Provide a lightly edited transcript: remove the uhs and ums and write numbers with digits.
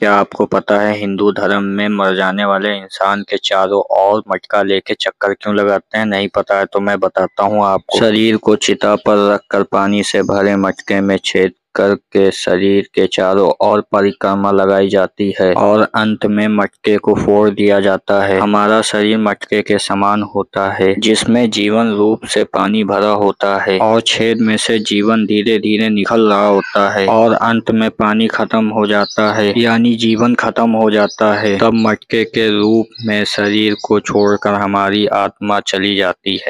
क्या आपको पता है हिंदू धर्म में मर जाने वाले इंसान के चारों ओर मटका लेके चक्कर क्यों लगाते हैं? नहीं पता है तो मैं बताता हूँ आपको। शरीर को चिता पर रखकर पानी से भरे मटके में छेद करके शरीर के चारों ओर परिक्रमा लगाई जाती है और अंत में मटके को फोड़ दिया जाता है। हमारा शरीर मटके के समान होता है जिसमें जीवन रूप से पानी भरा होता है और छेद में से जीवन धीरे धीरे निकल रहा होता है और अंत में पानी खत्म हो जाता है यानी जीवन खत्म हो जाता है। तब मटके के रूप में शरीर को छोड़कर हमारी आत्मा चली जाती है।